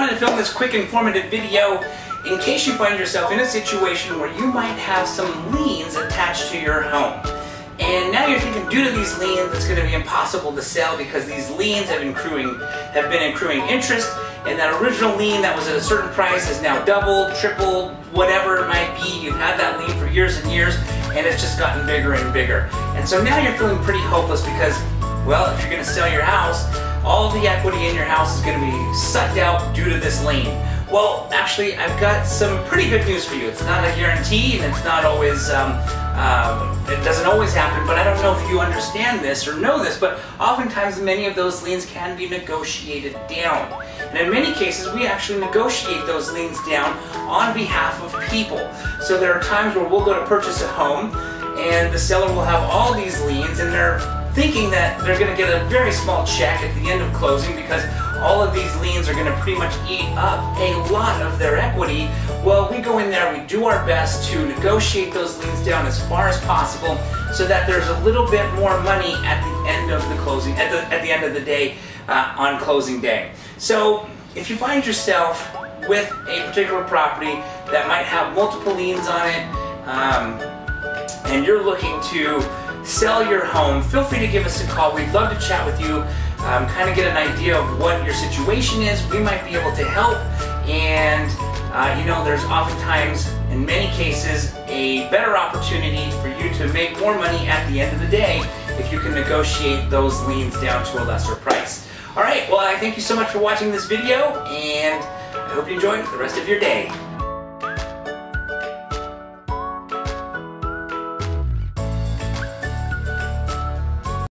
wanted to film this quick informative video in case you find yourself in a situation where you might have some liens attached to your home. And now you're thinking, due to these liens, it's going to be impossible to sell because these liens have been accruing interest, and that original lien that was at a certain price is now doubled, tripled, whatever it might be. You've had that lien for years and years, and it's just gotten bigger and bigger. And so now you're feeling pretty hopeless because, well, if you're going to sell your house, all the equity in your house is going to be sucked out due to this lien. Well, actually, I've got some pretty good news for you. It's not a guarantee, and it's not always, it doesn't always happen, but I don't know if you understand this or know this, but oftentimes many of those liens can be negotiated down. And in many cases, we actually negotiate those liens down on behalf of people. So there are times where we'll go to purchase a home, and the seller will have all these liens, and they're thinking that they're going to get a very small check at the end of closing because all of these liens are going to pretty much eat up a lot of their equity. Well, we go in there, we do our best to negotiate those liens down as far as possible so that there's a little bit more money at the end of the closing, at the end of the day on closing day. So if you find yourself with a particular property that might have multiple liens on it and you're looking to sell your home, feel free to give us a call. We'd love to chat with you, kind of get an idea of what your situation is. We might be able to help, and you know, there's oftentimes, in many cases, a better opportunity for you to make more money at the end of the day if you can negotiate those liens down to a lesser price. All right, well, I thank you so much for watching this video, and I hope you enjoy the rest of your day.